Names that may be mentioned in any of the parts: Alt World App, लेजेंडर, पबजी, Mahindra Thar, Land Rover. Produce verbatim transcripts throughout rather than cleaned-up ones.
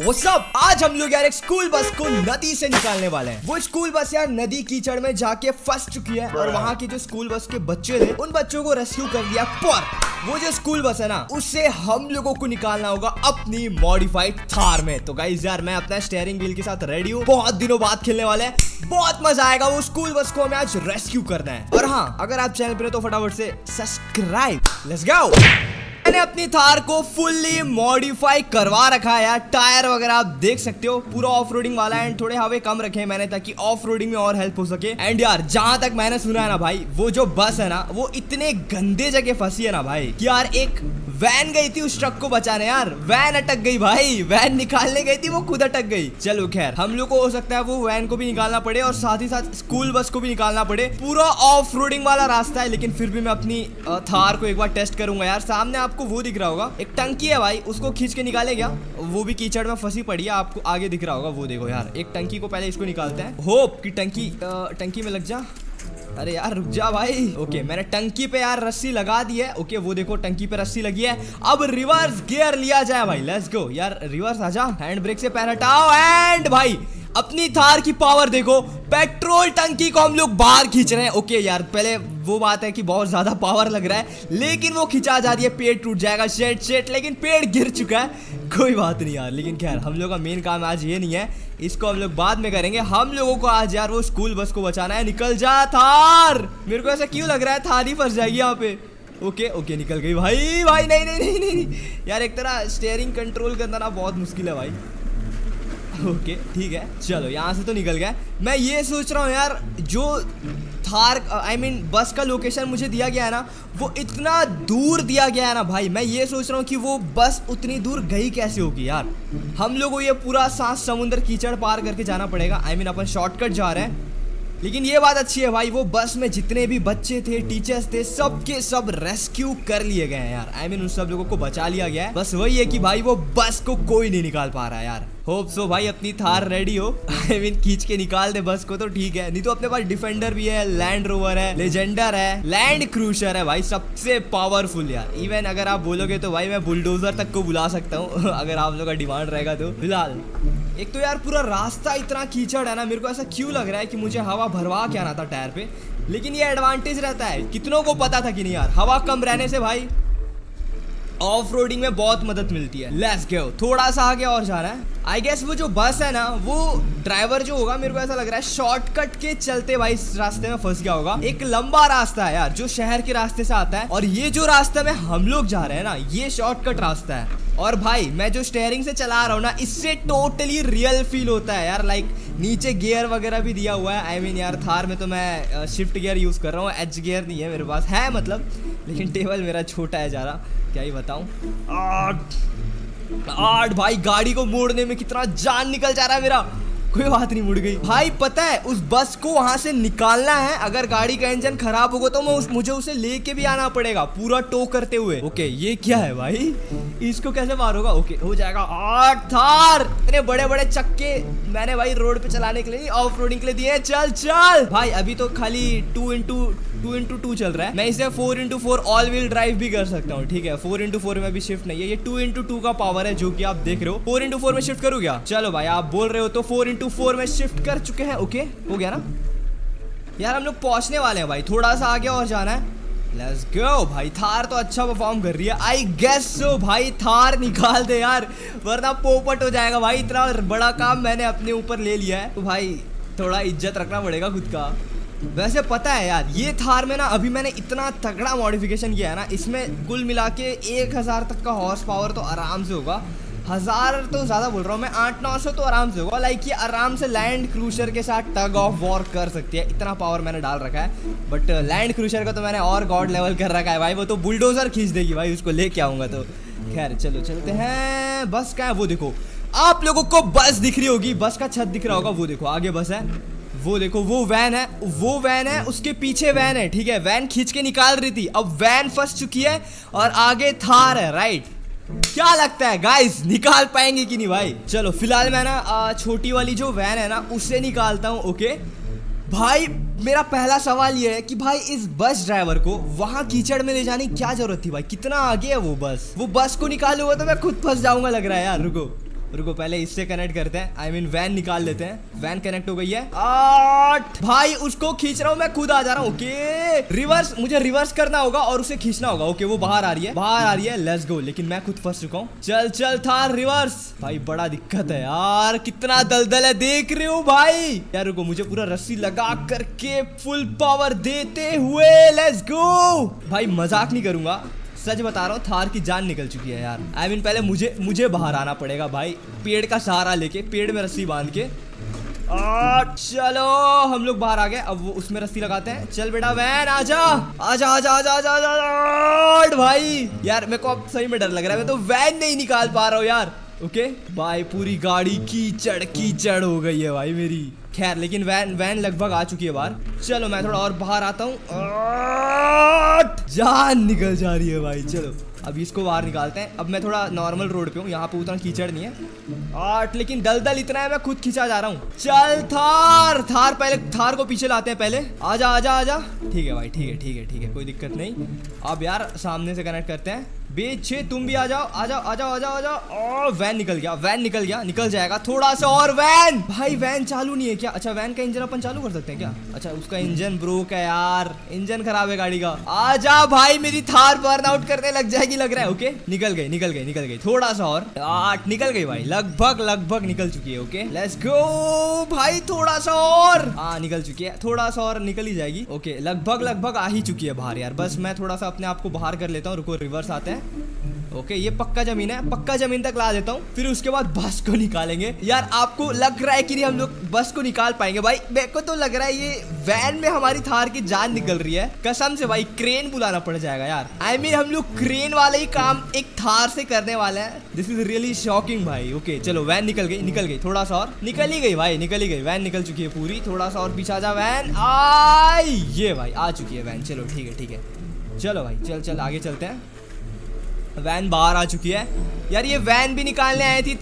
What's up, आज हम लोग यार एक स्कूल बस को नदी से निकालने वाले हैं। वो स्कूल बस यार नदी कीचड़ में जाके फंस चुकी है और वहाँ की जो स्कूल बस के बच्चे थे उन बच्चों को रेस्क्यू कर लिया। पर वो जो स्कूल बस है ना उससे हम लोगों को निकालना होगा अपनी मॉडिफाइड थार में। तो गाइस यार मैं अपना स्टीयरिंग व्हील के साथ रेडी हूँ, बहुत दिनों बाद खेलने वाले हैं, बहुत मजा आएगा। वो स्कूल बस को हमें आज रेस्क्यू करना है। और हाँ, अगर आप चैनल पे तो फटाफट से सब्सक्राइब, लेट्स गो। मैंने अपनी थार को फुल्ली मॉडिफाई करवा रखा है यार, टायर वगैरह आप देख सकते हो, पूरा ऑफ रोडिंग वाला एंड थोड़े हवे कम रखे हैं मैंने ताकि ऑफ रोडिंग में और हेल्प हो सके। एंड यार जहाँ तक मैंने सुना है ना भाई, वो जो बस है ना वो इतने गंदे जगह फंसी है ना भाई कि यार एक वैन गई थी उस ट्रक को बचाने, यार वैन अटक गई भाई, वैन निकालने गई थी वो खुद अटक गई। चलो खैर, हम लोग को हो सकता है वो वैन को भी निकालना पड़े और साथ ही साथ स्कूल बस को भी निकालना पड़े। पूरा ऑफ रोडिंग वाला रास्ता है, लेकिन फिर भी मैं अपनी थार को एक बार टेस्ट करूंगा। यार सामने आपको वो दिख रहा होगा, एक टंकी है भाई, उसको खींच के निकाले क्या? वो भी कीचड़ में फंसी पड़ी है, आपको आगे दिख रहा होगा, वो देखो यार। एक टंकी को पहले इसको निकालते हैं, होप कि टंकी टंकी में लग जा। अरे यार रुक जा भाई। ओके, मैंने टंकी पे यार रस्सी लगा दी है। ओके वो देखो टंकी पे रस्सी लगी है। अब रिवर्स गियर लिया जाए भाई, लेट्स गो। यार रिवर्स आ जा, हैंड ब्रेक से पैर हटाओ एंड भाई अपनी थार की पावर देखो, पेट्रोल टंकी को हम लोग बाहर खींच रहे हैं। ओके यार पहले वो बात है कि बहुत ज्यादा पावर लग रहा है, लेकिन वो खिंचा जा रही है, पेड़ टूट जाएगा, शेट शेट, लेकिन पेड़ गिर चुका है, कोई बात नहीं यार। लेकिन खैर हम लोग का मेन काम आज ये नहीं है, इसको हम लोग बाद में करेंगे। हम लोगों को आज यार वो स्कूल बस को बचाना है। निकल जा थार, मेरे को ऐसा क्यों लग रहा है थार ही फंस जाएगी यहाँ पे। ओके ओके निकल गई भाई भाई। नहीं नहीं नहीं नहीं यार, एक तरह स्टीयरिंग कंट्रोल करना ना बहुत मुश्किल है भाई। ओके ठीक है, चलो यहाँ से तो निकल गया। मैं ये सोच रहा हूँ यार, जो थार आई मीन बस का लोकेशन मुझे दिया गया है ना वो इतना दूर दिया गया है ना भाई, मैं ये सोच रहा हूँ कि वो बस उतनी दूर गई कैसे होगी यार। हम लोगों को ये पूरा सांस समुंदर कीचड़ पार करके जाना पड़ेगा। आई मीन अपन शॉर्टकट जा रहे हैं, लेकिन ये बात अच्छी है भाई, वो बस में जितने भी बच्चे थे, टीचर्स थे, सब के सब रेस्क्यू कर लिए गए हैं यार। आई मीन उन सब लोगों को बचा लिया गया है। बस वही है कि भाई वो बस को कोई नहीं निकाल पा रहा है यार। होप सो भाई अपनी थार रेडी हो, आई मीन खींच के निकाल दे बस को तो ठीक है, नहीं तो अपने पास डिफेंडर भी है, लैंड रोवर है, लेजेंडर है, लैंड क्रूजर है भाई, सबसे पावरफुल यार। इवन अगर आप बोलोगे तो भाई मैं बुलडोजर तक को बुला सकता हूँ अगर आप लोग का डिमांड रहेगा तो। फिलहाल एक तो यार पूरा रास्ता इतना कीचड़ है ना, मेरे को ऐसा क्यों लग रहा है कि मुझे हवा भरवा के आना था टायर पे, लेकिन ये एडवांटेज रहता है, कितनों को पता था कि नहीं यार हवा कम रहने से भाई ऑफ रोडिंग में बहुत मदद मिलती है। लेट्स गो, थोड़ा सा आगे और जा रहा है। आई गेस वो जो बस है ना वो ड्राइवर जो होगा, मेरे को ऐसा लग रहा है शॉर्टकट के चलते भाई इस रास्ते में फंस गया होगा। एक लंबा रास्ता है यार जो शहर के रास्ते से आता है, और ये जो रास्ते में हम लोग जा रहे हैं ना ये शॉर्टकट रास्ता है। और भाई मैं जो स्टीयरिंग से चला रहा हूँ ना, इससे टोटली रियल फील होता है यार, लाइक नीचे गियर वगैरह भी दिया हुआ है। आई मीन यार थार में तो मैं शिफ्ट गियर यूज कर रहा हूँ, एच गियर नहीं है मेरे पास, है मतलब, लेकिन टेबल मेरा छोटा है जरा, क्या ही बताऊं। आठ भाई गाड़ी को मोड़ने में कितना जान निकल जा रहा है मेरा, कोई बात नहीं मुड़ गई भाई। पता है उस बस को वहां से निकालना है, अगर गाड़ी का इंजन खराब होगा तो मैं उस, मुझे उसे लेके भी आना पड़ेगा पूरा टो करते हुए। ओके ये क्या है भाई, इसको कैसे मारूंगा? ओके हो जाएगा। आठ थार, इतने बड़े बड़े चक्के मैंने भाई रोड पे चलाने के लिए, ऑफ रोडिंग के लिए दिए। चल चल भाई, अभी तो खाली two into two into two चल रहा है, मैं इसे four into four all wheel drive भी कर सकता हूँ, ठीक है। फोर इंटू फोर में भी शिफ्ट नहीं है, ये टू इंटू टू का पावर है जो की आप देख रहे हो। फोर इंटू फोर में शिफ्ट करूँ क्या? चलो भाई आप बोल रहे हो तो फोर इंटू फोर में शिफ्ट कर चुके हैं। ओके हो गया ना यार, हम लोग पहुंचने वाले हैं भाई, थोड़ा सा आगे और जाना है। लेट्स गो भाई, थार तो अच्छा परफॉर्म कर रही है, आई गेस सो भाई थार निकाल दे यार, वरना पोपट हो जाएगा भाई। इतना बड़ा काम मैंने अपने ऊपर ले लिया है तो भाई थोड़ा इज्जत रखना पड़ेगा खुद का। वैसे पता है यार ये थार में ना अभी मैंने इतना तगड़ा मॉडिफिकेशन किया है ना, इसमें कुल मिला के एक हजार तक का हॉर्स पावर तो आराम से होगा, हजार तो ज़्यादा बोल रहा हूँ मैं, आठ नौ सौ तो आराम से होगा। लाइक ये आराम से लैंड क्रूजर के साथ टग ऑफ वॉर कर सकती है, इतना पावर मैंने डाल रखा है। बट लैंड क्रूजर का तो मैंने और गॉड लेवल कर रखा है भाई, वो तो बुलडोजर खींच देगी भाई, उसको लेके आऊँगा तो। खैर चलो चलते हैं। बस क्या है वो देखो, आप लोगों को बस दिख रही होगी, बस का छत दिख रहा होगा, वो देखो आगे बस है, वो देखो वो वैन है, वो वैन है, उसके पीछे वैन है, ठीक है। वैन खींच के निकाल रही थी, अब वैन फंस चुकी है और आगे थार है, राइट। क्या लगता है गाइस निकाल पाएंगे कि नहीं भाई? चलो फिलहाल मैं ना छोटी वाली जो वैन है ना उससे निकालता हूँ। ओके भाई मेरा पहला सवाल ये है कि भाई इस बस ड्राइवर को वहाँ कीचड़ में ले जाने की क्या जरूरत थी भाई, कितना आगे है वो बस। वो बस को निकालूंगा तो मैं खुद फंस जाऊंगा लग रहा है यार। रुको रुको पहले इससे कनेक्ट करते हैं, आई मीन वैन निकाल लेते हैं। वैन कनेक्ट हो गई है। आठ भाई उसको खींच रहा हूँ मैं, खुद आ जा रहा हूँ। ओके रिवर्स, मुझे रिवर्स करना होगा और उसे खींचना होगा। ओके वो बाहर आ रही है, बाहर आ रही है, लेट्स गो। लेकिन मैं खुद फंस चुका हूँ। चल चल थार रिवर्स। भाई बड़ा दिक्कत है यार, कितना दलदल है, देख रहे हो भाई। यार रुको, मुझे पूरा रस्सी लगा करके फुल पावर देते हुए लेट्स गो। भाई मजाक नहीं करूंगा, सच बता रहा हूँ, थार की जान निकल चुकी है यार। आई I मीन mean, पहले मुझे मुझे बाहर आना पड़ेगा भाई, पेड़ का सहारा लेके, पेड़ में रस्सी बांध के। आ, चलो हम लोग बाहर आ गए। अब वो उसमें रस्सी लगाते हैं। चल बेटा वैन आजा आजा आजा आजा आजा आजा। भाई यार मेरे को अब सही में डर लग रहा है, मैं तो वैन नहीं निकाल पा रहा हूँ यार। Okay okay? भाई पूरी गाड़ी कीचड़ कीचड़ हो गई है भाई मेरी। खैर लेकिन वैन वैन लगभग आ चुकी है बाहर। चलो मैं थोड़ा और बाहर आता हूँ। जान निकल जा रही है भाई। चलो अब इसको बाहर निकालते हैं। अब मैं थोड़ा नॉर्मल रोड पे हूँ, यहाँ पे उतना कीचड़ नहीं है। आठ लेकिन दलदल इतना है, मैं खुद खींचा जा रहा हूँ। चल थार थार पहले थार को पीछे लाते हैं पहले। आजा आजा आजा। ठीक है भाई, ठीक है ठीक है ठीक है, कोई दिक्कत नहीं। अब यार सामने से कनेक्ट करते हैं। बेचे तुम भी आ जाओ आ जाओ आ जाओ आ जाओ आ जाओ। वैन निकल गया, वैन निकल गया, निकल जाएगा थोड़ा सा और। वैन भाई वैन चालू नहीं है क्या? अच्छा वैन का इंजन अपन चालू कर सकते हैं क्या? अच्छा उसका इंजन ब्रोक है यार, इंजन खराब है गाड़ी का। आ जा भाई, मेरी थार बर्न आउट करने लग जाएगी लग रहा है। ओके निकल गई निकल गई निकल गई, थोड़ा सा और। आठ निकल गई भाई, लगभग लगभग निकल चुकी है। ओके लेट्स गो भाई, थोड़ा सा और। हाँ निकल चुकी है, थोड़ा सा और निकल ही जाएगी। ओके लगभग लगभग आ ही चुकी है बाहर यार। बस मैं थोड़ा सा अपने आप को बाहर कर लेता हूँ। रुको रिवर्स आते हैं। ओके ये पक्का जमीन है, पक्का जमीन तक ला देता हूँ, फिर उसके बाद बस को निकालेंगे। यार आपको लग रहा है कि नहीं हम लोग बस को निकाल पाएंगे? भाई मेरे को तो लग रहा है ये वैन में हमारी थार की जान निकल रही है कसम से भाई। क्रेन बुलाना पड़ जाएगा यार। आई I मीन mean, हम लोग क्रेन वाले ही काम एक थार से करने वाले हैं। दिस इज रियली शॉकिंग भाई। ओके चलो वैन निकल गई निकल गई, थोड़ा सा और। निकल ही गई भाई, निकल ही गई, वैन निकल चुकी है पूरी। थोड़ा सा और पीछे आ जा वैन। आई ये भाई आ चुकी है वैन। चलो ठीक है ठीक है, चलो भाई चल चल आगे चलते हैं। वैन बाहर आ चुकी है यार। ये वैन भी निकालने आई थी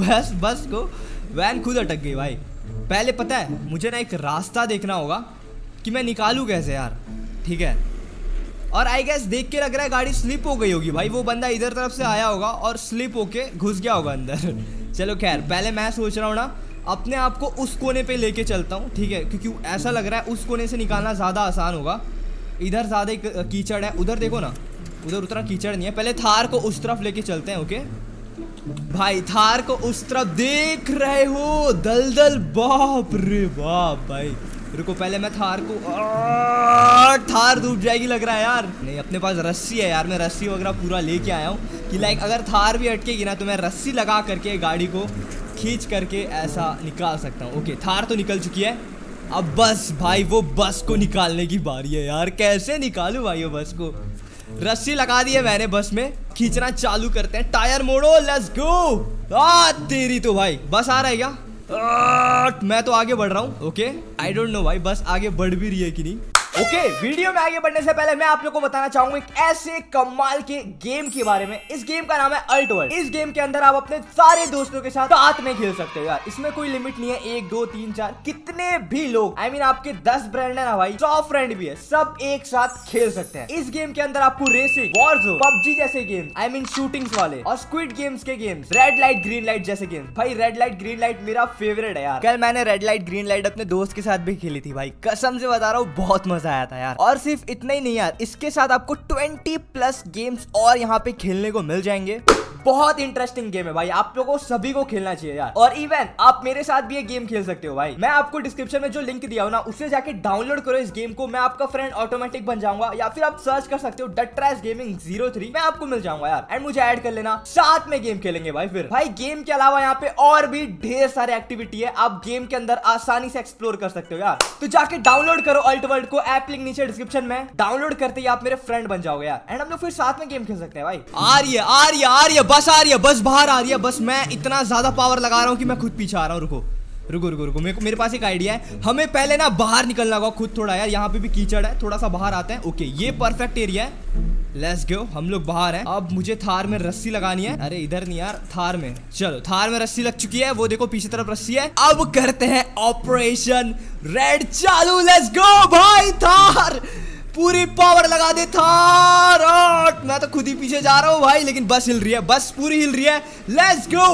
बस बस को, वैन खुद अटक गई भाई। पहले पता है मुझे ना एक रास्ता देखना होगा कि मैं निकालूँ कैसे यार। ठीक है, और आई गेस देख के लग रहा है गाड़ी स्लिप हो गई होगी भाई। वो बंदा इधर तरफ से आया होगा और स्लिप होके घुस गया होगा अंदर। चलो खैर पहले मैं सोच रहा हूँ ना अपने आप को उस कोने पर लेके चलता हूँ। ठीक है, क्योंकि ऐसा लग रहा है उस कोने से निकालना ज़्यादा आसान होगा। इधर ज़्यादा कीचड़ है, उधर देखो ना, उधर उतना कीचड़ नहीं है। पहले थार को उस तरफ लेके चलते हैं। ओके भाई थार को उस तरफ, देख रहे हो दलदल, बाप रे बाप भाई। रुको पहले मैं थार को, थार डूब जाएगी लग रहा है यार। नहीं अपने पास रस्सी है यार, मैं रस्सी वगैरह पूरा लेके आया हूँ कि लाइक अगर थार भी अटकेगी ना तो मैं रस्सी लगा करके गाड़ी को खींच करके ऐसा निकाल सकता हूँ। ओके थार तो निकल चुकी है। अब बस भाई, वो बस को निकालने की बारी है यार। कैसे निकालूँ भाई वो बस को? रस्सी लगा दी है मैंने बस में, खींचना चालू करते हैं। टायर मोड़ो लेट्स गो। आ तेरी तो भाई, बस आ रहा है क्या? मैं तो आगे बढ़ रहा हूँ। ओके आई डोंट नो भाई बस आगे बढ़ भी रही है कि नहीं। ओके okay, वीडियो में आगे बढ़ने से पहले मैं आप लोगों को बताना चाहूंगा एक ऐसे कमाल के गेम के बारे में। इस गेम का नाम है अल्ट वर्ल्ड। इस गेम के अंदर आप अपने सारे दोस्तों के साथ साथ में खेल सकते हो यार। इसमें कोई लिमिट नहीं है, एक दो तीन चार, कितने भी लोग। आई I मीन mean, आपके दस ब्रांड है ना भाई, सौ फ्रेंड भी है, सब एक साथ खेल सकते हैं। इस गेम के अंदर आपको रेसिंग, वॉरज़ोन, पबजी जैसे game, I I mean mean, shootings वाले और स्क्विड गेम्स के games, red light green light जैसे गेम। भाई रेड लाइट ग्रीन लाइट मेरा फेवरेट है यार। कल मैंने रेड लाइट ग्रीन लाइट अपने दोस्त के साथ भी खेली थी भाई, कसम से बता रहा हूँ, बहुत मजा आया था यार। और सिर्फ इतना ही नहीं यार, इसके साथ आपको बीस प्लस गेम्स और यहाँ पे खेलने को मिल जाएंगे। बहुत इंटरेस्टिंग गेम है भाई, आप लोगों सभी को खेलना चाहिए यार। और इवन आप मेरे साथ भी ये गेम खेल सकते हो भाई। मैं आपको डिस्क्रिप्शन में जो लिंक दिया हो ना, उसे जाके डाउनलोड करो इस गेम को। मैं आपका फ्रेंड ऑटोमेटिक बन जाऊंगा, या फिर आप सर्च कर सकते हो dot race gaming zero three, मैं आपको मिल जाऊंगा यार। एंड मुझे ऐड कर लेना, साथ में गेम खेलेंगे भाई। फिर भाई गेम के अलावा यहाँ पे और भी ढेर सारे एक्टिविटी है, आप गेम के अंदर आसानी से एक्सप्लोर कर सकते हो यार। तो जाके डाउनलोड करो अल्ट वर्ल्ड को, ऐप लिंक नीचे डिस्क्रिप्शन में। डाउनलोड करते ही आप मेरे फ्रेंड बन जाओगे यार, एंड हम लोग फिर साथ में गेम खेल सकते हैं भाई। आ रही है आ रही है आ रही है बस, आ रही है बस, बाहर आ रही है बस। मैं इतना ज्यादा पावर लगा रहा हूँ कि मैं खुद पीछे आ रहा हूँ। रुको रुको रुको रुको, मेरे, मेरे पास एक आइडिया है। हमें पहले ना बाहर निकलना होगा खुद थोड़ा यार। यहाँ पे भी कीचड़ है, थोड़ा सा बाहर आते हैं। ओके ये परफेक्ट एरिया है, लेट्स गो। हम लोग बाहर हैं। अब मुझे थार में रस्सी लगानी है। अरे इधर नहीं यार, थार में। चलो थार में रस्सी लग चुकी है, वो देखो पीछे तरफ रस्सी है। अब करते हैं ऑपरेशन रेड चालू, लेट्स गो भाई। थार पूरी पावर लगा दे थार। मैं तो खुद ही पीछे जा रहा हूँ भाई, लेकिन बस हिल रही है, बस पूरी हिल रही है। Let's go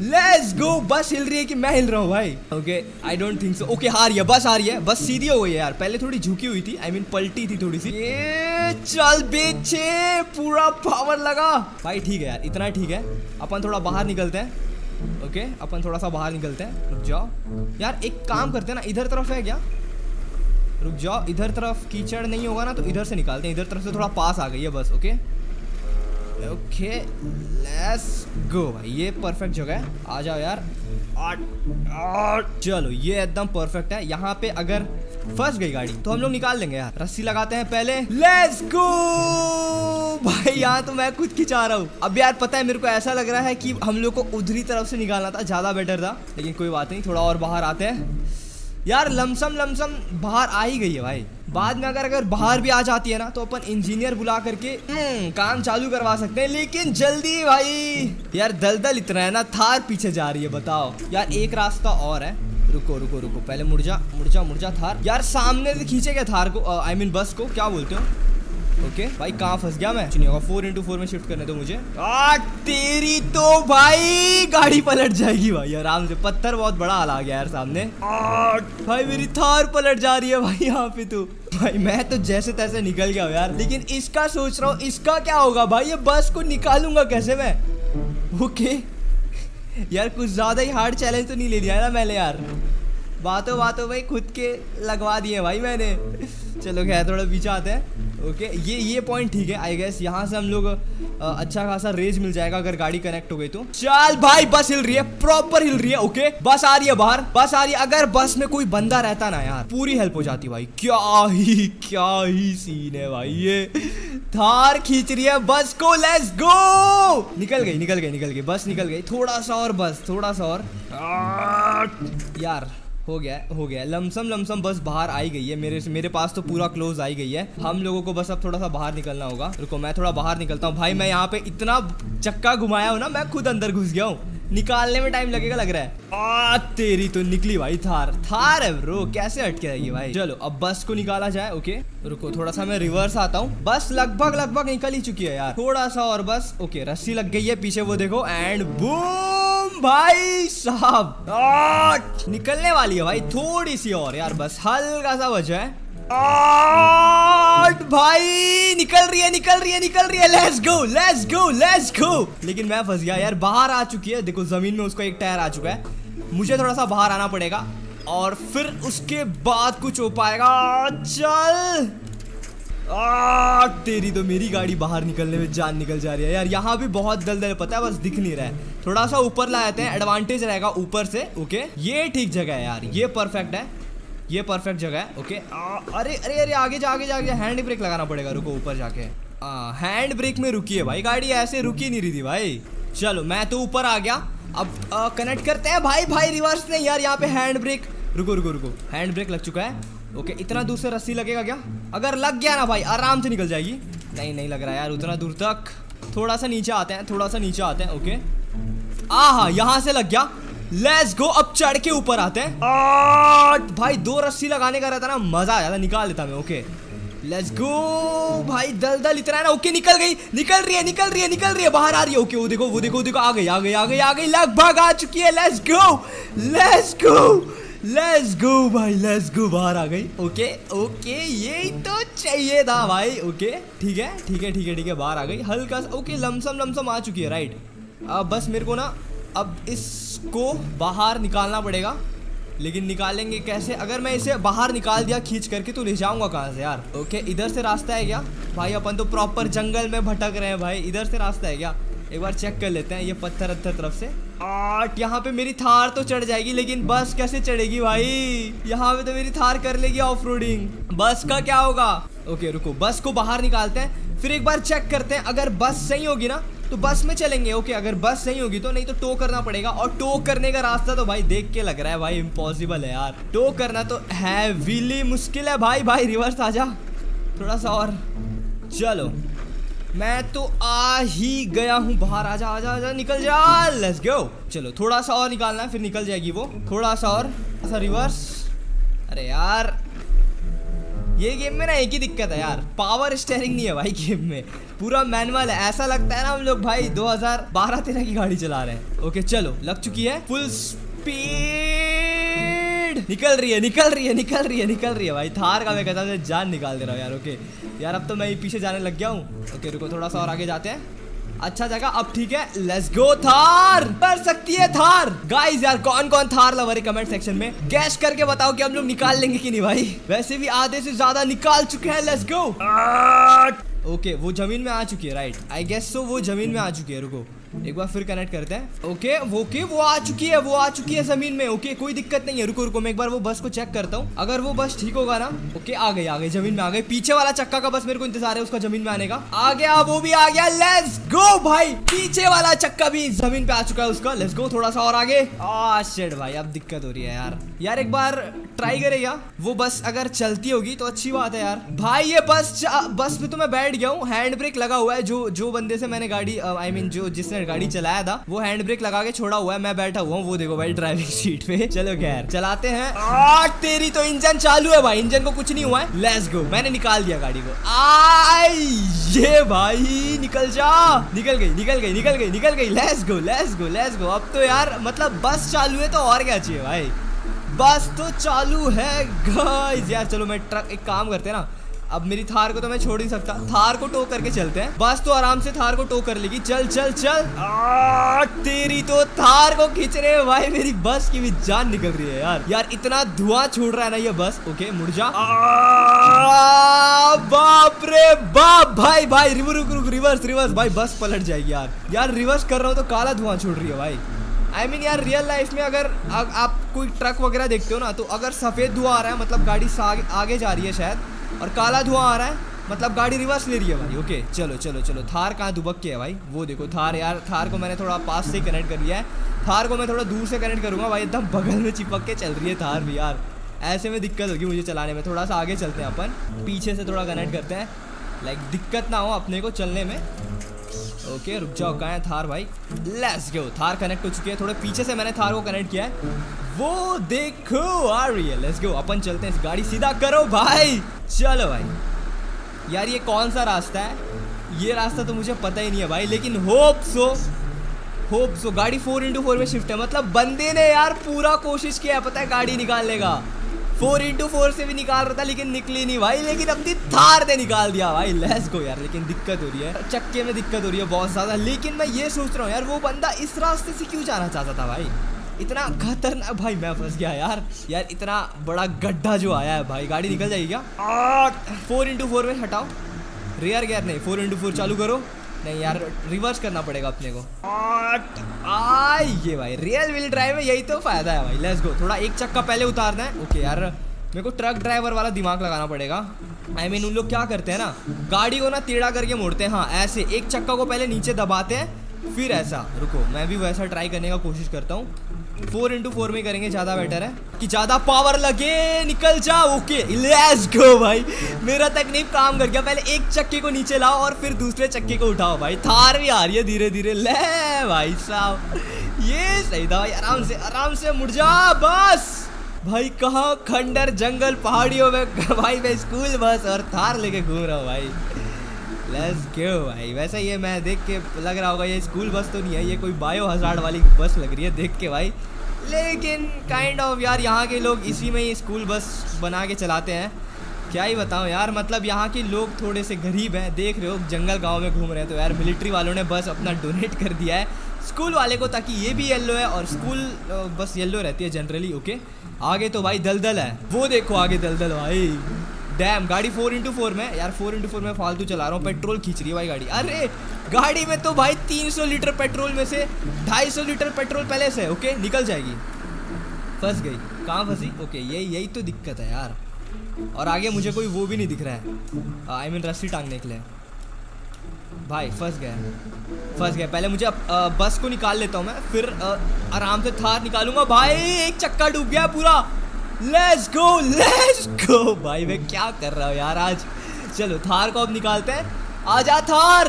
let's go. बस हिल रही है कि मैं हिल रहा हूँ भाई? Okay, I don't think so. Okay, हार गया, बस हार गया, बस सीधी हो गई यार। पहले थोड़ी झुकी हुई थी, आई I मीन mean, पलटी थी थोड़ी सी। ये चल बेचे, पूरा पावर लगा भाई। ठीक है यार, इतना ठीक है। अपन थोड़ा बाहर निकलते हैं। ओके okay, अपन थोड़ा सा बाहर निकलते हैं। रुक जाओ यार, एक काम करते हैं ना, इधर तरफ है क्या? रुक जाओ, इधर तरफ कीचड़ नहीं होगा ना तो इधर से निकालते हैं। इधर तरफ से थोड़ा पास आ गई है बस। ओके ओके, लेट्स गो भाई। ये परफेक्ट जगह है, आ जाओ यार। आट, आट, चलो ये एकदम परफेक्ट है। यहाँ पे अगर फंस गई गाड़ी तो हम लोग निकाल लेंगे यार। रस्सी लगाते हैं पहले। लेट्स गो भाई, यहाँ तो मैं खुद खिंचा रहा हूँ। अब यार पता है, मेरे को ऐसा लग रहा है कि हम लोग को उधरी तरफ से निकालना था, ज्यादा बेटर था। लेकिन कोई बात नहीं, थोड़ा और बाहर आते हैं यार। लमसम लमसम बाहर आ ही गई है भाई। बाद में अगर अगर बाहर भी आ जाती है ना तो अपन इंजीनियर बुला करके काम चालू करवा सकते हैं। लेकिन जल्दी भाई यार, दलदल इतना है ना, थार पीछे जा रही है। बताओ यार, एक रास्ता और है। रुको रुको रुको, पहले मुर्जा मुर्जा मुर्जा थार यार। सामने से खींचे गए थार को, आई मीन बस को, क्या बोलते हो? ओके okay, भाई कहाँ फंस गया मैं? चुनिएगा, फोर इंटू फोर में शिफ्ट करने दो मुझे। आ, तेरी तो भाई गाड़ी पलट जाएगी भाई, आराम से। पत्थर बहुत बड़ा आ गया यार सामने। आ, भाई मेरी थार पलट जा रही है भाई यहाँ पे। तो भाई मैं तो जैसे तैसे निकल गया यार, लेकिन इसका सोच रहा हूँ इसका क्या होगा भाई। ये बस को निकालूंगा कैसे मैं? ओके यार, कुछ ज्यादा ही हार्ड चैलेंज तो नहीं ले लिया ना मैंने यार। बातों बातों भाई खुद के लगवा दिए भाई मैंने। चलो खैर, थोड़ा पीछे आते हैं। ओके okay, ये ये पॉइंट ठीक है आई गेस। यहाँ से हम लोग अच्छा खासा रेज मिल जाएगा अगर गाड़ी कनेक्ट हो गई तो। चल भाई, बस हिल रही है, प्रॉपर हिल रही है। ओके okay, बस आ रही है बाहर, बस आ रही है। अगर बस में कोई बंदा रहता ना यार, पूरी हेल्प हो जाती भाई। क्या ही क्या ही सीन है भाई। ये थार खींच रही है बस को। लेट्स गो, निकल गई निकल गई निकल गई बस, निकल गई। थोड़ा सा और बस, थोड़ा सा और यार। हो गया हो गया, लमसम लमसम बस बाहर आई गई है। मेरे मेरे पास तो पूरा क्लोज आई गई है। हम लोगों को बस अब थोड़ा सा बाहर निकलना होगा। रुको, मैं थोड़ा बाहर निकलता हूँ भाई। मैं यहाँ पे इतना चक्का घुमाया हूँ ना, मैं खुद अंदर घुस गया हूँ। निकालने में टाइम लगेगा लग रहा है। आ, तेरी तो निकली भाई थार। थार है ब्रो, कैसे अटके रहेगी भाई। चलो अब बस को निकाला जाए। ओके रुको, थोड़ा सा मैं रिवर्स आता हूँ। बस लगभग लगभग निकल ही चुकी है यार, थोड़ा सा और बस। ओके, रस्सी लग गई है पीछे, वो देखो। एंड बूम भाई साहब, निकलने वाली है भाई। थोड़ी सी और यार, बस हल्का सा बचा है। आठ भाई, निकल रही है निकल रही है निकल रही है। Let's go let's go let's go. लेकिन मैं फंस गया यार, बाहर आ चुकी है। देखो जमीन में उसका एक टायर आ चुका है। मुझे थोड़ा सा बाहर आना पड़ेगा और फिर उसके बाद कुछ हो पाएगा। चल आ, तेरी तो मेरी गाड़ी बाहर निकलने में जान निकल जा रही है यार। यहाँ भी बहुत दलदल, पता है, बस दिख नहीं रहा है। थोड़ा सा ऊपर लाते हैं, एडवांटेज रहेगा ऊपर से। ओके, ये ठीक जगह है यार, ये परफेक्ट है, ये परफेक्ट जगह है। ओके आ, अरे अरे अरे, आगे जा आगे जाके हैंड ब्रेक लगाना पड़ेगा। रुको, ऊपर जाके हैंड ब्रेक में रुकी है भाई गाड़ी, ऐसे रुकी नहीं रही थी भाई। चलो मैं तो ऊपर आ गया। अब आ, कनेक्ट करते हैं भाई। भाई रिवर्स नहीं यार, यहाँ पे हैंड ब्रेक। रुको रुको रुको, हैंड ब्रेक लग चुका है। ओके, इतना दूर से रस्सी लगेगा क्या? अगर लग गया ना भाई, आराम से निकल जाएगी। नहीं नहीं लग रहा यार उतना दूर तक। थोड़ा सा नीचे आते हैं, थोड़ा सा नीचे आते हैं। ओके आ हा, यहाँ से लग गया। लेट्स गो, अब चढ़ के ऊपर आते हैं। आठ भाई, दो रस्सी लगाने का रहता ना, मजा आ जाता, निकाल लेता मैं। ओके लेट्स गो भाई, दलदल इतना है ना। ओके निकल गई, निकल रही है निकल रही है निकल रही है, बाहर आ रही है। ओके वो देखो वो देखो वो देखो, आ गई आ गई आ गई आ गई, लगभग आ चुकी है। Let's go let's go let's go भाई, लेट्स गो, बाहर आ गई। ओके ओके, यही तो चाहिए था भाई। ओके ठीक है ठीक है ठीक है ठीक है, बाहर आ गई हल्का सा। ओके, लमसम लमसम आ चुकी है राइट। अब बस मेरे को ना, अब इसको बाहर निकालना पड़ेगा। लेकिन निकालेंगे कैसे? अगर मैं इसे बाहर निकाल दिया खींच करके तो ले जाऊंगा कहाँ से यार? ओके, इधर से रास्ता है क्या भाई? अपन तो प्रॉपर जंगल में भटक रहे हैं भाई। इधर से रास्ता है क्या? एक बार चेक कर लेते हैं। ये पत्थर अत्थर तरफ से आठ, यहाँ पे मेरी थार तो चढ़ जाएगी, लेकिन बस कैसे चढ़ेगी भाई? यहाँ पे तो मेरी थार कर लेगी ऑफ रोडिंग, बस का क्या होगा? ओके रुको, बस को बाहर निकालते हैं, फिर एक बार चेक करते हैं। अगर बस सही होगी ना तो बस में चलेंगे। ओके अगर बस नहीं होगी तो, नहीं तो टो करना पड़ेगा। और टो करने का रास्ता तो भाई देख के लग रहा है भाई इम्पॉसिबल है यार। टो करना तो हैवीली मुश्किल है भाई। भाई रिवर्स आ जा थोड़ा सा और। चलो मैं तो आ ही गया हूँ बाहर। आजा आजा आजा, निकल जा। Let's go. चलो थोड़ा सा और निकालना है, फिर निकल जाएगी वो। थोड़ा सा और, ऐसा रिवर्स। अरे यार, ये गेम में ना एक ही दिक्कत है यार, पावर स्टेयरिंग नहीं है भाई गेम में। पूरा मैनुअल है, ऐसा लगता है ना हम लोग भाई दो हज़ार बारह तेरह की गाड़ी चला रहे हैं। ओके चलो, लग चुकी है फुल स्पीड, निकल रही है निकल रही है निकल रही है निकल रही है भाई। थार का मैं कहता हूं जान निकाल दे रहा हूं यार। ओके यार, अब तो मैं पीछे जाने लग गया हूँ। ओके रुको, थोड़ा सा और आगे जाते हैं, अच्छा जगह। अब ठीक है, लेट्स गो। थार कर सकती है थार। गाइस यार, कौन कौन थार लवर है कमेंट सेक्शन में गैस करके बताओ कि हम लोग निकाल लेंगे कि नहीं भाई। वैसे भी आधे से ज्यादा निकाल चुके हैं, लेट्स गो। ओके वो जमीन में आ चुकी है, राइट आई गेस सो। वो जमीन में आ चुकी है, रुको एक बार फिर कनेक्ट करते हैं। ओके वो के वो आ चुकी है, वो आ चुकी है जमीन में। ओके कोई दिक्कत नहीं है, रुको रुको मैं एक बार वो बस को चेक करता हूँ, अगर वो बस ठीक होगा ना। ओके आ गई आ गई, जमीन में आ गई। पीछे वाला चक्का का बस मेरे को इंतजार है उसका जमीन में आने का। आ गया, वो भी आ गया, लेट्स गो भाई। पीछे वाला चक्का भी जमीन पे आ चुका है उसका, लेट्स गो। थोड़ा सा और आगे। आ शिट भाई, अब दिक्कत हो रही है यार। यार एक बार ट्राई करेगा वो बस, अगर चलती होगी तो अच्छी बात है यार। भाई ये बस बस में तो मैं बैठ गया हूँ, हैंड ब्रेक लगा हुआ है। जो जो बंदे से मैंने गाड़ी आई मीन जो जिसने गाड़ी चलाया था वो हैंड ब्रेक लगा के छोड़ा हुआ है, मैं बैठा हुआ हूँ। वो देखो भाई ड्राइविंग सीट पे। चलो खैर चलाते हैं। आ, तेरी तो इंजन चालू है भाई, इंजन को कुछ नहीं हुआ है। लेट्स गो, मैंने निकाल दिया गाड़ी को। आई ये भाई निकल जा, निकल गई निकल गई निकल गई निकल गई। Let's go let's go let's go. अब तो यार मतलब बस चालू है तो और क्या चाहिए भाई, बस तो चालू है गाइस। यार चलो मैं ट्रक, एक काम करते हैं ना, अब मेरी थार को तो मैं छोड़ नहीं सकता, थार को टो करके चलते हैं। बस तो आराम से थार को टो कर लेगी। चल चल चल। आ, तेरी तो थार को खींच रहे हैं भाई, मेरी बस की भी जान निकल रही है यार। यार इतना धुआं छोड़ रहा है ना ये बस। ओके मुड़ जा। बाप रे बाप भाई भाई, रुक रुक रुक, रिवर्स रिवर्स भाई, बस पलट जाएगी यार। यार रिवर्स कर रहा हूँ तो काला धुआं छोड़ रही है भाई। आई मीन यार रियल लाइफ में अगर आ, आप कोई ट्रक वगैरह देखते हो ना, तो अगर सफेद धुआं आ रहा है मतलब गाड़ी आगे जा रही है शायद, और काला धुआं आ रहा है मतलब गाड़ी रिवर्स ले रही है भाई। ओके चलो चलो चलो। थार कहाँ दुबक के है भाई, वो देखो थार। यार थार को मैंने थोड़ा पास से कनेक्ट कर लिया है, थार को मैं थोड़ा दूर से कनेक्ट करूँगा भाई। एकदम बगल में चिपक के चल रही है थार भी यार, ऐसे में दिक्कत होगी मुझे चलाने में। थोड़ा सा आगे चलते हैं अपन, पीछे से थोड़ा कनेक्ट करते हैं, लाइक दिक्कत ना हो अपने को चलने में। ओके रुक जाओ, कहाँ है थार भाई। लेट्स गो, थार कनेक्ट हो चुकी है। थोड़े पीछे से मैंने थार को कनेक्ट किया है, वो देखो आ रही है। लेट्स गो, अपन चलते हैं। इस गाड़ी सीधा करो भाई। चलो भाई, यार ये कौन सा रास्ता है, ये रास्ता तो मुझे पता ही नहीं है भाई, लेकिन होप सो होप सो गाड़ी फोर इंटू फोर में शिफ्ट है। मतलब बंदे ने यार पूरा कोशिश किया है, पता है गाड़ी निकालने का, फोर इंटू फोर से भी निकाल रहा था लेकिन निकली नहीं भाई, लेकिन अपनी थार ने निकाल दिया भाई। लेट्स गो यार, लेकिन दिक्कत हो रही है, चक्के में दिक्कत हो रही है बहुत ज़्यादा। लेकिन मैं ये सोच रहा हूँ यार, वो बंदा इस रास्ते से क्यों जाना चाहता था भाई, इतना खतरनाक। भाई मैं फंस गया यार, यार इतना बड़ा गड्ढा जो आया है भाई। गाड़ी निकल जाएगी क्या। फोर इंटू फोर में हटाओ, रियर गियर नहीं, फोर इंटू फोर चालू करो। नहीं यार रिवर्स करना पड़ेगा अपने को। आई ये भाई रियल व्हील ड्राइव में यही तो फायदा है भाई। लेट्स गो, थोड़ा एक चक्का पहले उतारना है। ओके यार मेरे को ट्रक ड्राइवर वाला दिमाग लगाना पड़ेगा। आई मीन उन लोग क्या करते हैं ना, गाड़ी को ना टेढ़ा करके मोड़ते हैं। हाँ ऐसे एक चक्का को पहले नीचे दबाते हैं फिर ऐसा। रुको मैं भी वैसा ट्राई करने का कोशिश करता हूँ, फोर इंटू फोर में करेंगे, ज्यादा बेटर है कि ज्यादा पावर लगे। निकल जा। ओके लेट्स गो भाई, मेरा तकनीक काम कर गया। पहले एक चक्के को नीचे लाओ और फिर दूसरे चक्के को उठाओ भाई। थार भी आ रही है धीरे धीरे। ले भाई साहब ये सही था भाई, आराम से आराम से मुड़ जा। बस भाई कहाँ खंडर जंगल पहाड़ियों में भाई मैं स्कूल बस और थार लेके घूम रहा हूँ भाई। लेट्स गो भाई। वैसे ये मैं देख के लग रहा होगा ये स्कूल बस तो नहीं है, ये कोई बायो हज़ार्ड वाली बस लग रही है देख के भाई, लेकिन काइंड ऑफ यार यहाँ के लोग इसी में ही स्कूल बस बना के चलाते हैं। क्या ही बताऊँ यार, मतलब यहाँ के लोग थोड़े से गरीब हैं, देख रहे हो जंगल गाँव में घूम रहे हैं। तो यार मिलिट्री वालों ने बस अपना डोनेट कर दिया है स्कूल वाले को, ताकि ये भी येलो है और स्कूल बस येलो रहती है जनरली। ओके आगे तो भाई दलदल है, वो देखो आगे दलदल भाई। डैम गाड़ी फोर इंटू फोर में यार, फोर इंटू फोर में फालतू चला रहा हूँ, पेट्रोल खींच रही है भाई गाड़ी। अरे गाड़ी में तो भाई तीन सौ लीटर पेट्रोल में से दो सौ पचास लीटर पेट्रोल पहले से। ओके निकल जाएगी। फंस गई, कहाँ फंसी। ओके यही यही तो दिक्कत है यार, और आगे मुझे कोई वो भी नहीं दिख रहा है। आई मीन रस्सी टांगने के लिए भाई फंस गया फंस गया। पहले मुझे आ, बस को निकाल लेता हूँ मैं, फिर आराम से थार निकालूंगा भाई। एक चक्का डूब गया पूरा। लेट्स गो लेट्स गो भाई, मैं क्या कर रहा हूँ यार आज। चलो थार को अब निकालते हैं। आजा थार,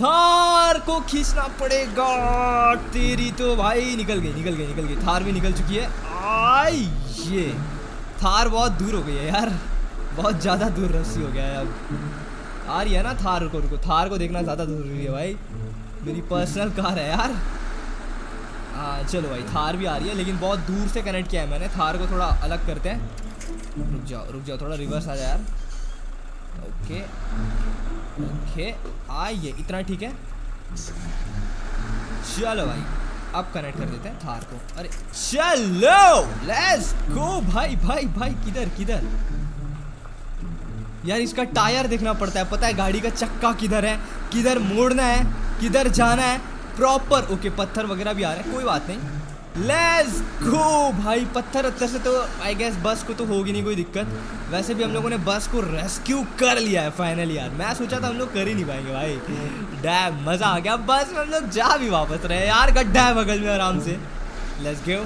थार को खींचना पड़ेगा। तेरी तो भाई निकल गई निकल गई निकल गई। थार भी निकल चुकी है। आई ये थार बहुत दूर हो गई है यार, बहुत ज़्यादा दूर रस्सी हो गया है अब। आ रही है ना थार। रुको रुको, थार को देखना ज़्यादा जरूरी है भाई, मेरी पर्सनल कार है यार। हाँ चलो भाई, थार भी आ रही है लेकिन बहुत दूर से कनेक्ट किया है मैंने। थार को थोड़ा अलग करते हैं, रुक जाओ रुक जाओ, थोड़ा रिवर्स आ जाए यार। ओके ओके आइए, इतना ठीक है। चलो भाई अब कनेक्ट कर देते हैं थार को। अरे चलो लेट्स गो भाई भाई भाई। किधर किधर यार, इसका टायर देखना पड़ता है, पता है गाड़ी का चक्का किधर है, किधर मोड़ना है, किधर जाना है प्रॉपर। ओके पत्थर वगैरह भी आ रहे हैं, कोई बात नहीं, लेट्स गो भाई। पत्थर पत्थर से तो आई गेस बस को तो होगी नहीं कोई दिक्कत। वैसे भी हम लोगों ने बस को रेस्क्यू कर लिया है फाइनली यार। मैं सोचा था हम लोग कर ही नहीं पाएंगे भाई। डैम मज़ा आ गया, बस में हम लोग जा भी वापस रहे यार। गड्ढा है बगल में, आराम से लेट्स गो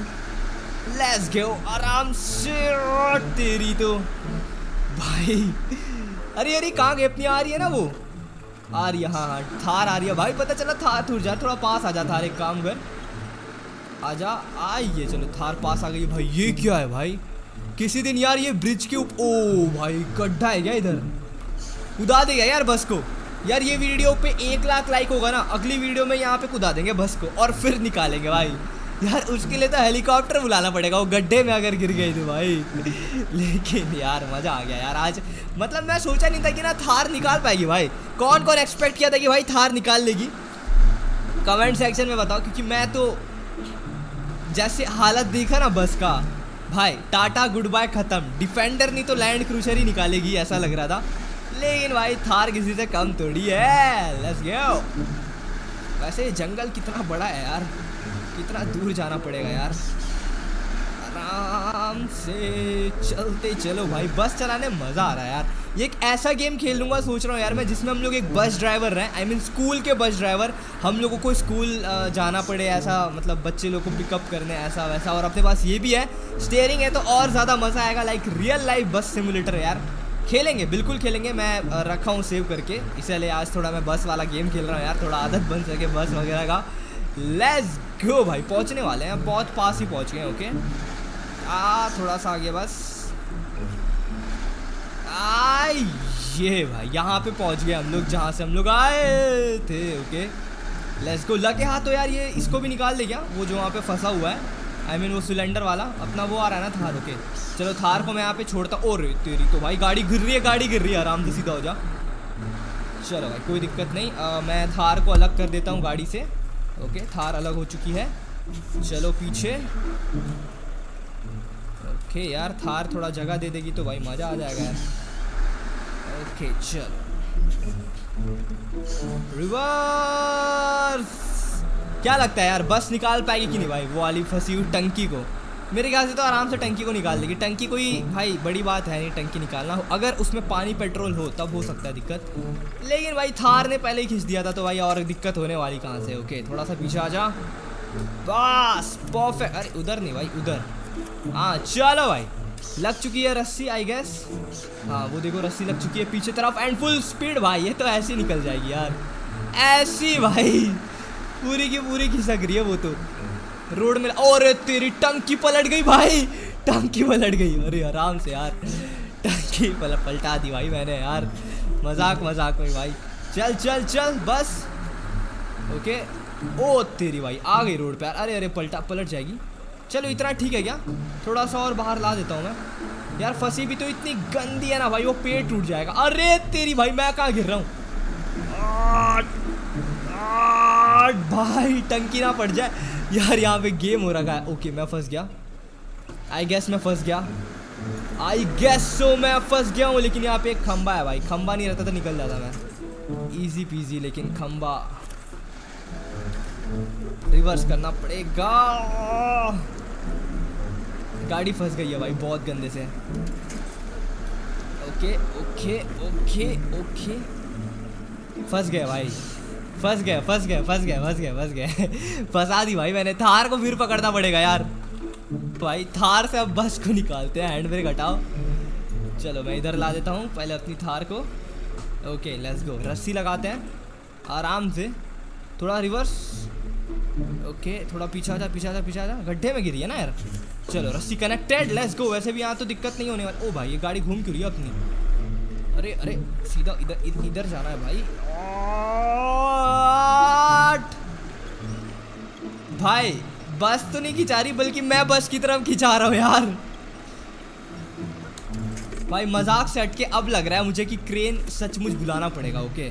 लेट्स गो आराम से। तेरी तो भाई, अरे अरे कहाँ गए, अपनी आ रही है ना वो, आ रही है हाँ हाँ थार आ रही है भाई। पता चला थार थूर जा, थोड़ा पास आ जा थार, एक काम कर आजा। आइए चलो थार पास आ गई भाई। ये क्या है भाई, किसी दिन यार ये ब्रिज के ऊपर, ओ भाई गड्ढा है क्या इधर, कुदा देगा यार बस को यार। ये वीडियो पे एक लाख लाइक होगा ना, अगली वीडियो में यहाँ पे कुदा देंगे बस को और फिर निकालेंगे भाई यार। उसके लिए तो हेलीकॉप्टर बुलाना पड़ेगा, वो गड्ढे में अगर गिर गई तो भाई। लेकिन यार मज़ा आ गया यार आज, मतलब मैं सोचा नहीं था कि ना थार निकाल पाएगी भाई। कौन कौन एक्सपेक्ट किया था कि भाई थार निकाल लेगी, कमेंट सेक्शन में बताओ। क्योंकि मैं तो जैसे हालत देखा ना बस का भाई, टाटा गुड बाय खत्म। डिफेंडर नहीं तो लैंड क्रूजर ही निकालेगी ऐसा लग रहा था, लेकिन भाई थार किसी से कम थोड़ी है। Let's go. वैसे जंगल कितना बड़ा है यार, कितना दूर जाना पड़ेगा यार। आराम से चलते चलो भाई, बस चलाने मज़ा आ रहा है यार। ये एक ऐसा गेम खेलूंगा सोच रहा हूँ यार मैं, जिसमें हम लोग एक बस ड्राइवर रहें, आई मीन स्कूल के बस ड्राइवर। हम लोगों को स्कूल जाना पड़े ऐसा, मतलब बच्चे लोग को पिकअप करने ऐसा वैसा। और अपने पास ये भी है, स्टीयरिंग है तो और ज़्यादा मज़ा आएगा। लाइक रियल लाइफ बस सिमुलेटर यार, खेलेंगे बिल्कुल खेलेंगे। मैं रखा हूँ सेव करके, इसलिए आज थोड़ा मैं बस वाला गेम खेल रहा हूँ यार, थोड़ा आदत बन सके बस वगैरह का। लेट्स गो भाई, पहुँचने वाले हैं, बहुत पास ही पहुँच गए। ओके आ थोड़ा सा आगे बस, आई ये भाई यहाँ पे पहुँच गए हम लोग जहाँ से हम लोग आए थे। Okay let's go. लगे हाथ तो यार ये इसको भी निकाल दे क्या, वो जो वहाँ पे फंसा हुआ है, आई I मीन mean, वो सिलेंडर वाला अपना वो आ रहा है ना थार। ओके चलो थार को मैं यहाँ पे छोड़ता। और तेरी तो भाई गाड़ी गिर रही है, गाड़ी गिर रही है, आराम से सीधा हो जा। चलो भाई कोई दिक्कत नहीं, आ, मैं थार को अलग कर देता हूँ गाड़ी से। ओके थार अलग हो चुकी है, चलो पीछे। ओके यार थार थोड़ा जगह दे देगी तो भाई मज़ा आ जाएगा यार। ओके चलो रिवर्स। क्या लगता है यार बस निकाल पाएगी कि नहीं भाई वो वाली फंसी हुई टंकी को? मेरे ख्याल से तो आराम से टंकी को निकाल देगी। टंकी कोई भाई बड़ी बात है नहीं, टंकी निकालना हो अगर उसमें पानी पेट्रोल हो तब हो सकता है दिक्कत, लेकिन भाई थार ने पहले ही खींच दिया था तो भाई और दिक्कत होने वाली कहाँ से। ओके थोड़ा सा पीछे आ जा बस, परफेक्ट। अरे उधर नहीं भाई उधर, हाँ चलो भाई लग चुकी है रस्सी आई गेस। हाँ वो देखो रस्सी लग चुकी है पीछे तरफ एंड फुल स्पीड भाई। ये तो ऐसी निकल जाएगी यार, ऐसी भाई पूरी की पूरी खिसक रही है वो तो रोड में। और तेरी टंकी पलट गई भाई, टंकी पलट गई। अरे आराम से यार टंकी पलट पलटा दी भाई मैंने यार, मजाक मजाक में भाई। चल चल चल बस। ओके ओ तेरी भाई आ गई रोड पर। अरे अरे पलटा पलट जाएगी। चलो इतना ठीक है क्या, थोड़ा सा और बाहर ला देता हूँ मैं यार। फंसी भी तो इतनी गंदी है ना भाई, वो पेट टूट जाएगा। अरे तेरी भाई मैं कहाँ गिर रहा हूँ भाई, टंकी ना पड़ जाए यार। यहाँ पे गेम हो रखा है। ओके मैं फंस गया आई गेस, मैं फंस गया आई गेस सो मैं फंस गया हूँ। लेकिन यहाँ पे एक खम्बा है भाई, खम्बा नहीं रहता तो निकल जाता मैं ईजी पीजी, लेकिन खम्बा रिवर्स करना पड़ेगा। गाड़ी फंस गई है भाई बहुत गंदे से। ओके ओके ओके ओके फंस गए भाई, फंस गए फंस गए फंस गए फंस गए फंस गए फंसा दी भाई मैंने। थार को फिर पकड़ना पड़ेगा यार भाई। थार से अब बस को निकालते हैं, हैंड ब्रेक हटाओ। चलो मैं इधर ला देता हूँ पहले अपनी थार को। Okay let's go. रस्सी लगाते हैं आराम से, थोड़ा रिवर्स। ओके थोड़ा पीछे आ जा पीछे आ जा पीछे आ जा, गड्ढे में गिरी है ना यार। चलो रस्सी कनेक्टेड लेट्स गो। वैसे भी यहाँ तो दिक्कत नहीं होने वाली। ओ भाई ये गाड़ी घूम क्यों रही है अपनी, अरे अरे सीधा इधर इधर, इधर जाना है भाई। भाई बस तो नहीं खिंचा रही, बल्कि मैं बस की तरफ खिंचा रहा हूँ यार। भाई मजाक से हटके अब लग रहा है मुझे कि क्रेन सचमुच बुलाना पड़ेगा। ओके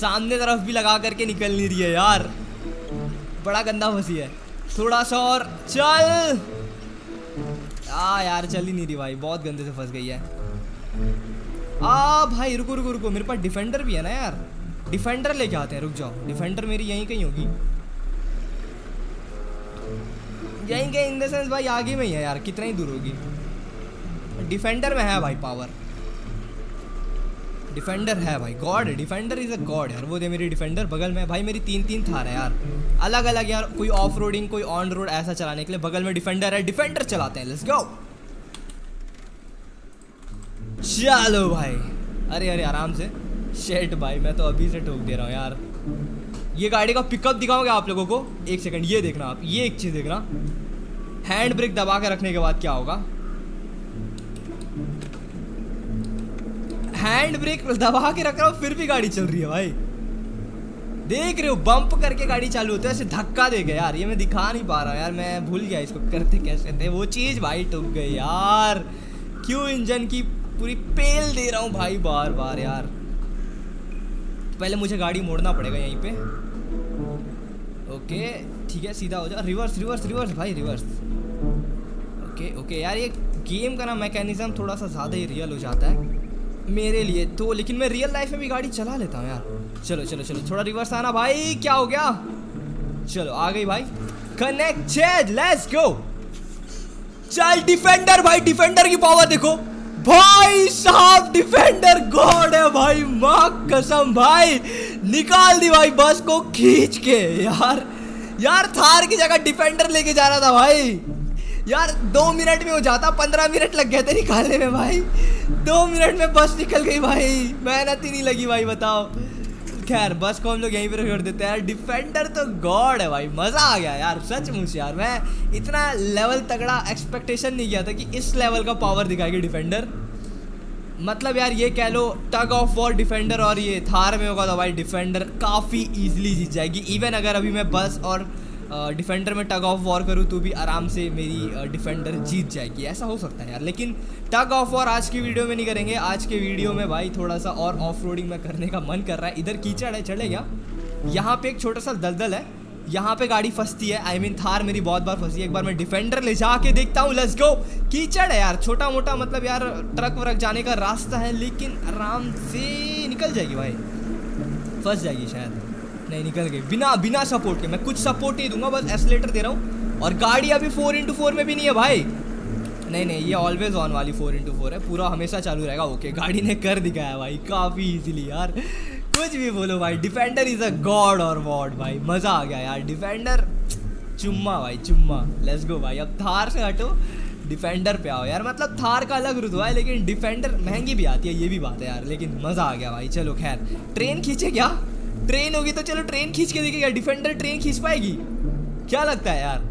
सामने तरफ भी लगा करके निकल नहीं रही है यार, बड़ा गंदा फंसी है। थोड़ा सा और चल आ यार, चल ही नहीं रही भाई, बहुत गंदे से फंस गई है। आ भाई रुको रुको रुको, मेरे पास डिफेंडर भी है ना यार, डिफेंडर लेके आते हैं। रुक जाओ, डिफेंडर मेरी यहीं कहीं होगी, यहीं कहीं इन द सेंस भाई आगे में ही है यार, कितना ही दूर होगी। डिफेंडर में है भाई पावर, डिफेंडर है भाई, गॉड है डिफेंडर, इज अ गॉड यार। वो दे मेरी डिफेंडर बगल में भाई, मेरी तीन तीन थार है यार, अलग अलग यार, कोई ऑफ रोडिंग कोई ऑन रोड ऐसा चलाने के लिए। बगल में डिफेंडर है, डिफेंडर चलाते हैं, लेट्स गो। चलो भाई, अरे अरे आराम से। शेट भाई मैं तो अभी से ठोक दे रहा हूँ यार। ये गाड़ी का पिकअप दिखाओगे आप लोगों को, एक सेकेंड ये देखना आप, ये एक चीज़ देखना, हैंड ब्रेक दबा के रखने के बाद क्या होगा। हैंड ब्रेक दबा के रख रहा हूँ फिर भी गाड़ी चल रही है भाई, देख रहे हो, बम्प करके गाड़ी चालू होती है, ऐसे धक्का दे गया यार। ये मैं दिखा नहीं पा रहा यार, मैं भूल गया इसको करते कैसे थे, वो चीज़ भाई टूट गई यार। क्यों इंजन की पूरी पेल दे रहा हूँ भाई बार बार यार। तो पहले मुझे गाड़ी मोड़ना पड़ेगा यहीं पे। ओके ठीक है, सीधा हो जा, रिवर्स रिवर्स रिवर्स भाई रिवर्स। ओके ओके यार, ये गेम का ना मैकेनिज्म थोड़ा सा ज़्यादा ही रियल हो जाता है मेरे लिए तो, लेकिन मैं रियल लाइफ में भी गाड़ी चला लेता हूँ यार। चलो चलो चलो, थोड़ा रिवर्स आना भाई, क्या हो गया। चलो आ गई भाई, कनेक्टेड, लेट्स गो। चल डिफेंडर भाई, डिफेंडर की पावर देखो भाई साहब, डिफेंडर गॉड है भाई, माँ कसम भाई, निकाल दी भाई बस को खींच के यार। यार थार की जगह डिफेंडर लेके जा रहा था भाई यार, दो मिनट में हो जाता, पंद्रह मिनट लग गए थे निकालने में भाई, दो मिनट में बस निकल गई भाई, मेहनत ही नहीं लगी भाई बताओ। खैर बस को हम लोग यहीं पर छोड़ देते हैं यार। डिफेंडर तो गॉड है भाई, मज़ा आ गया यार सचमुच यार, मैं इतना लेवल तगड़ा एक्सपेक्टेशन नहीं किया था कि इस लेवल का पावर दिखाएगी डिफेंडर। मतलब यार ये कह लो टग ऑफ वॉर डिफेंडर और ये थार में होगा तो भाई डिफेंडर काफ़ी ईजिली जीत जाएगी। इवन अगर अभी मैं बस और डिफेंडर uh, में टग ऑफ वॉर करूँ तो भी आराम से मेरी डिफेंडर uh, जीत जाएगी, ऐसा हो सकता है यार। लेकिन टग ऑफ वॉर आज की वीडियो में नहीं करेंगे, आज के वीडियो में भाई थोड़ा सा और ऑफ रोडिंग में करने का मन कर रहा है। इधर कीचड़ है, चले गया, यहाँ पे एक छोटा सा दलदल है, यहाँ पे गाड़ी फंसती है, I I mean mean, Thar मेरी बहुत बार फंसी है। एक बार मैं डिफेंडर ले जा के देखता हूँ, लेट्स गो। कीचड़ है यार, छोटा मोटा मतलब यार ट्रक व्रक जाने का रास्ता है, लेकिन आराम से निकल जाएगी भाई, फंस जाएगी शायद, नहीं निकल गई बिना बिना सपोर्ट के। मैं कुछ सपोर्ट नहीं दूंगा, बस एक्सीलरेटर दे रहा हूँ। और गाड़ी अभी फोर इंटू फोर में भी नहीं है भाई, नहीं नहीं ये ऑलवेज ऑन वाली फोर इंटू फोर है, पूरा हमेशा चालू रहेगा। ओके गाड़ी ने कर दिखाया भाई काफ़ी इजीली यार, कुछ भी बोलो भाई, डिफेंडर इज़ अ गॉड और वॉड भाई, मज़ा आ गया यार। डिफेंडर चुम्मा भाई चुम्मा, लेट्स गो भाई। अब थार से हटो, डिफेंडर पे आओ यार, मतलब थार का अलग रुतबा है, लेकिन डिफेंडर महंगी भी आती है ये भी बात है यार, लेकिन मज़ा आ गया भाई। चलो खैर, ट्रेन खींचे क्या, ट्रेन होगी तो चलो ट्रेन खींच के देखिएगा, डिफेंडर ट्रेन खींच पाएगी क्या लगता है यार।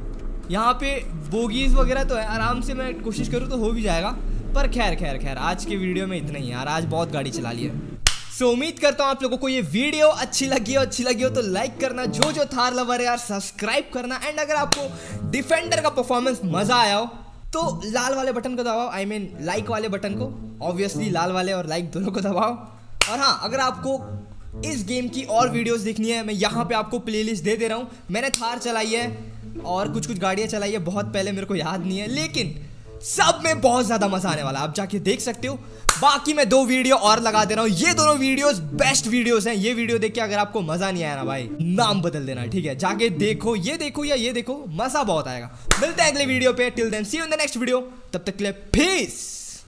यहाँ पे बोगीज वगैरह तो है, आराम से मैं कोशिश करूँ तो हो भी जाएगा, पर खैर खैर खैर आज के वीडियो में इतना ही यार, आज बहुत गाड़ी चला ली है। सो so, उम्मीद करता हूँ आप लोगों को ये वीडियो अच्छी लगी हो, अच्छी लगी हो तो लाइक करना, जो जो थार लवर है यार सब्सक्राइब करना, एंड अगर आपको डिफेंडर का परफॉर्मेंस मज़ा आया हो तो लाल वाले बटन को दबाओ, आई मीन लाइक वाले बटन को, ऑब्वियसली लाल वाले और लाइक दोनों को दबाओ। और हाँ, अगर आपको इस गेम की और वीडियोस देखनी है, मैं यहाँ पे आपको प्लेलिस्ट दे दे रहा हूँ। मैंने थार चलाई है और कुछ कुछ गाड़ियाँ चलाई है बहुत पहले, मेरे को याद नहीं है, लेकिन सब में बहुत ज़्यादा मज़ा आने वाला है, आप जाके देख सकते हो। बाकी मैं दो वीडियो और लगा दे रहा हूँ, ये दोनों वीडियोस बेस्ट वीडियोस हैं। ये वीडियो देख के अगर आपको मज़ा नहीं आया ना भाई, नाम बदल देना ठीक है, जाके देखो, ये देखो या ये देखो, मज़ा बहुत आएगा। मिलते हैं अगले वीडियो पे, till then see you in the next video, तब तक के लिए पीस।